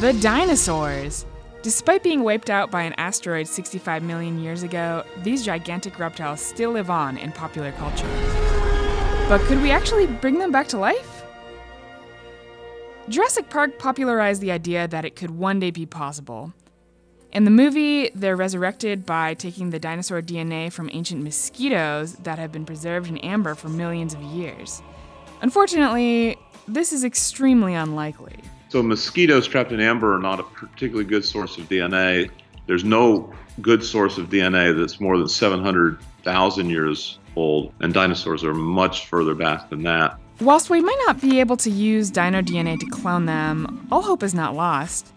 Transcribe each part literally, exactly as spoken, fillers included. The dinosaurs! Despite being wiped out by an asteroid sixty-five million years ago, these gigantic reptiles still live on in popular culture. But could we actually bring them back to life? Jurassic Park popularized the idea that it could one day be possible. In the movie, they're resurrected by taking the dinosaur D N A from ancient mosquitoes that have been preserved in amber for millions of years. Unfortunately, this is extremely unlikely. So mosquitoes trapped in amber are not a particularly good source of D N A. There's no good source of D N A that's more than seven hundred thousand years old, and dinosaurs are much further back than that. Whilst we might not be able to use dino D N A to clone them, all hope is not lost.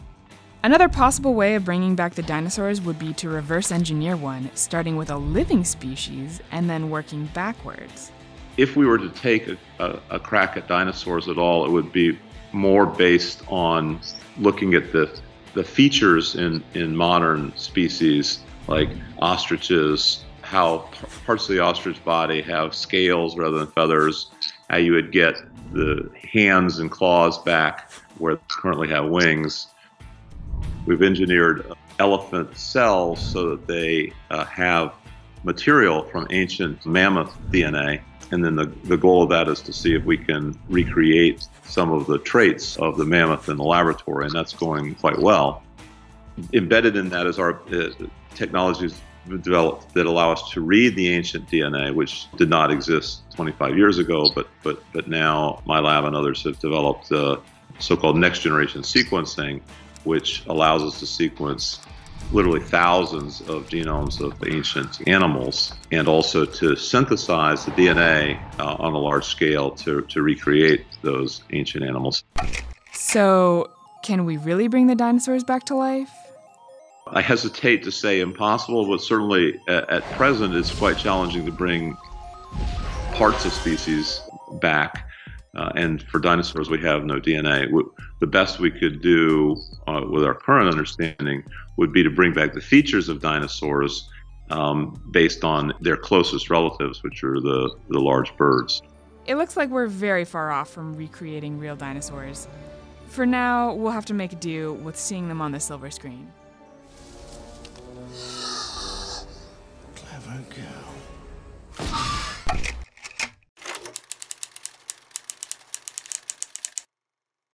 Another possible way of bringing back the dinosaurs would be to reverse engineer one, starting with a living species and then working backwards. If we were to take a, a, a crack at dinosaurs at all, it would be more based on looking at the, the features in, in modern species, like ostriches, how parts of the ostrich body have scales rather than feathers, how you would get the hands and claws back where they currently have wings. We've engineered elephant cells so that they uh, have material from ancient mammoth D N A. And then the, the goal of that is to see if we can recreate some of the traits of the mammoth in the laboratory, and that's going quite well. Embedded in that is our uh, technologies developed that allow us to read the ancient D N A, which did not exist twenty-five years ago, but, but, but now my lab and others have developed uh, so-called next-generation sequencing, which allows us to sequence literally thousands of genomes of ancient animals, and also to synthesize the D N A uh, on a large scale to, to recreate those ancient animals. So, can we really bring the dinosaurs back to life? I hesitate to say impossible, but certainly at, at present it's quite challenging to bring parts of species back. Uh, and for dinosaurs, we have no D N A. We, the best we could do uh, with our current understanding would be to bring back the features of dinosaurs um, based on their closest relatives, which are the, the large birds. It looks like we're very far off from recreating real dinosaurs. For now, we'll have to make do with seeing them on the silver screen. Clever girl.